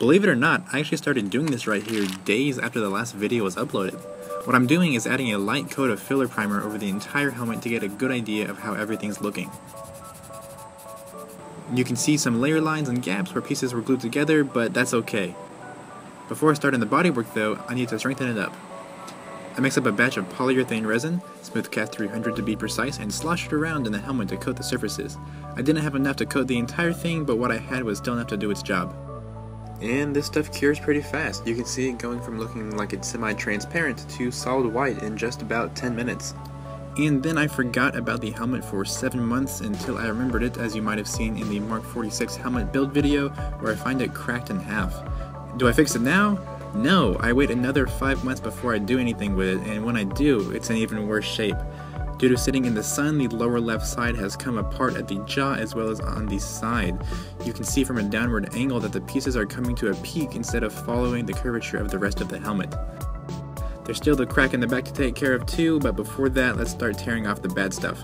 Believe it or not, I actually started doing this right here days after the last video was uploaded. What I'm doing is adding a light coat of filler primer over the entire helmet to get a good idea of how everything's looking. You can see some layer lines and gaps where pieces were glued together, but that's okay. Before I start on the bodywork though, I need to strengthen it up. I mix up a batch of polyurethane resin, SmoothCast 300 to be precise, and slosh it around in the helmet to coat the surfaces. I didn't have enough to coat the entire thing, but what I had was still enough to do its job. And this stuff cures pretty fast. You can see it going from looking like it's semi-transparent to solid white in just about 10 minutes. And then I forgot about the helmet for 7 months until I remembered it, as you might have seen in the Mark 46 helmet build video where I find it cracked in half. Do I fix it now? No, I wait another 5 months before I do anything with it, and when I do, it's in even worse shape. Due to sitting in the sun, the lower left side has come apart at the jaw as well as on the side. You can see from a downward angle that the pieces are coming to a peak instead of following the curvature of the rest of the helmet. There's still the crack in the back to take care of too, but before that, let's start tearing off the bad stuff.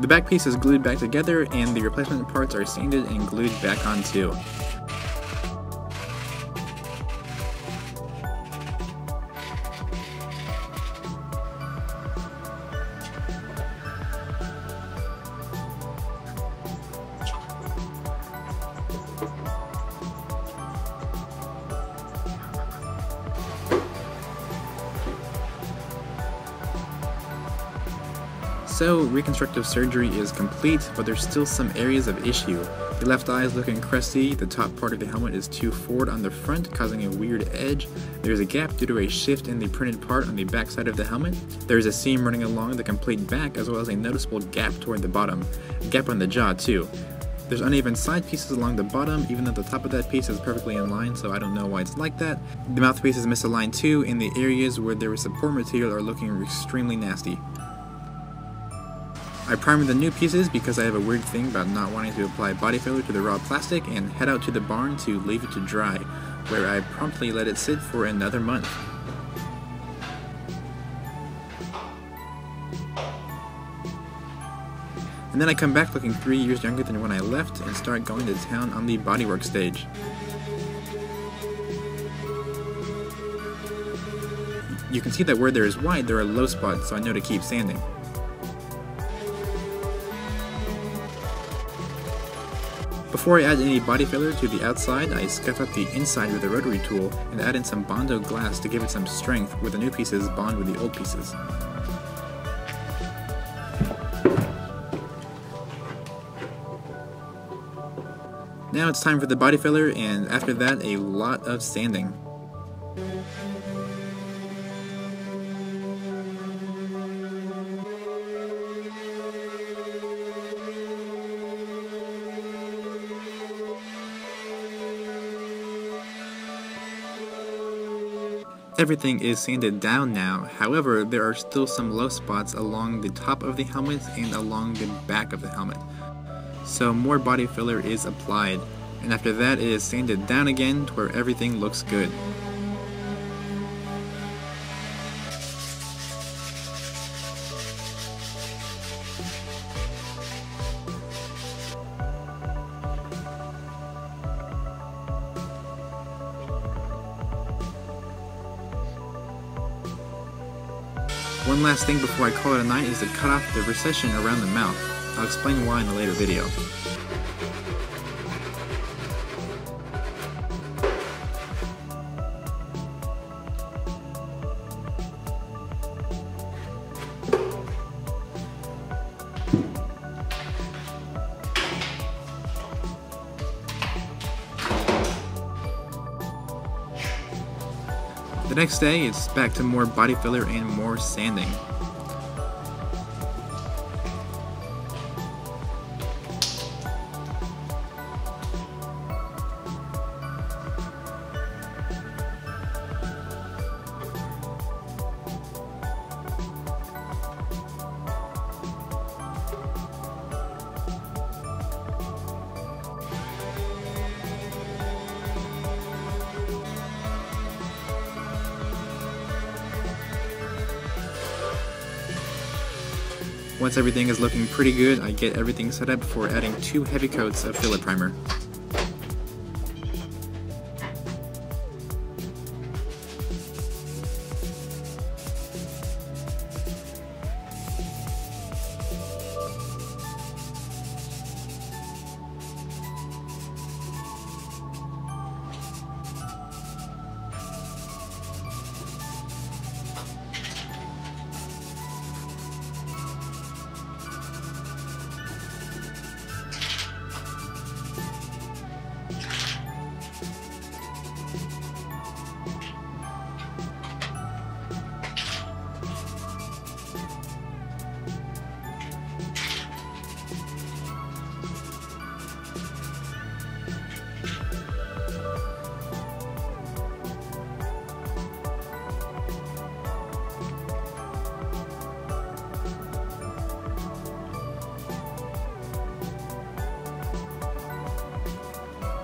The back piece is glued back together, and the replacement parts are sanded and glued back on too. So, reconstructive surgery is complete, but there's still some areas of issue. The left eye is looking crusty, the top part of the helmet is too forward on the front, causing a weird edge, there's a gap due to a shift in the printed part on the back side of the helmet, there's a seam running along the complete back as well as a noticeable gap toward the bottom, a gap on the jaw too. There's uneven side pieces along the bottom, even though the top of that piece is perfectly in line, so I don't know why it's like that. The mouthpiece is misaligned too, and the areas where there was support material are looking extremely nasty. I primer the new pieces because I have a weird thing about not wanting to apply body filler to the raw plastic, and head out to the barn to leave it to dry, where I promptly let it sit for another month. And then I come back looking 3 years younger than when I left and start going to town on the bodywork stage. You can see that where there is wide there are low spots, so I know to keep sanding. Before I add any body filler to the outside, I scuff up the inside with a rotary tool and add in some Bondo glass to give it some strength where the new pieces bond with the old pieces. Now it's time for the body filler, and after that a lot of sanding. Everything is sanded down now, however, there are still some low spots along the top of the helmet and along the back of the helmet. So more body filler is applied, and after that it is sanded down again to where everything looks good. One last thing before I call it a night is to cut off the recession around the mouth. I'll explain why in a later video. The next day, it's back to more body filler and more sanding. Once everything is looking pretty good, I get everything set up before adding 2 heavy coats of filler primer.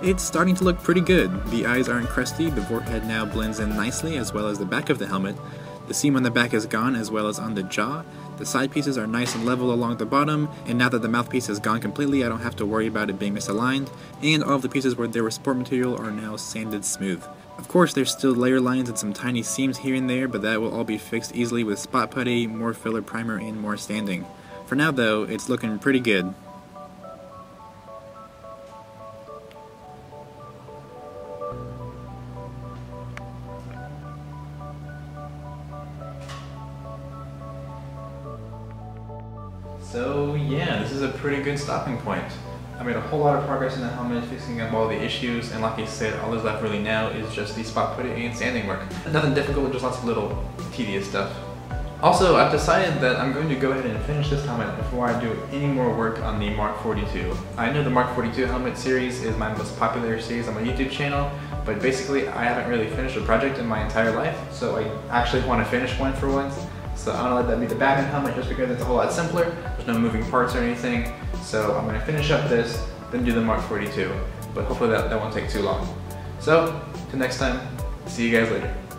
It's starting to look pretty good. The eyes aren't crusty, the forehead now blends in nicely, as well as the back of the helmet. The seam on the back is gone, as well as on the jaw. The side pieces are nice and level along the bottom, and now that the mouthpiece is gone completely, I don't have to worry about it being misaligned, and all of the pieces where there was sport material are now sanded smooth. Of course, there's still layer lines and some tiny seams here and there, but that will all be fixed easily with spot putty, more filler primer, and more sanding. For now though, it's looking pretty good. So yeah, this is a pretty good stopping point. I made a whole lot of progress in the helmet, fixing up all the issues, and like I said, all that's left really now is just the spot putty and sanding work. Nothing difficult, just lots of little tedious stuff. Also, I've decided that I'm going to go ahead and finish this helmet before I do any more work on the Mark 42. I know the Mark 42 helmet series is my most popular series on my YouTube channel, but basically I haven't really finished a project in my entire life, so I actually want to finish one for once. So I'm gonna let that be the Batman helmet just because it's a whole lot simpler. There's no moving parts or anything. So I'm gonna finish up this, then do the Mark 42. But hopefully that won't take too long. So, till next time, see you guys later.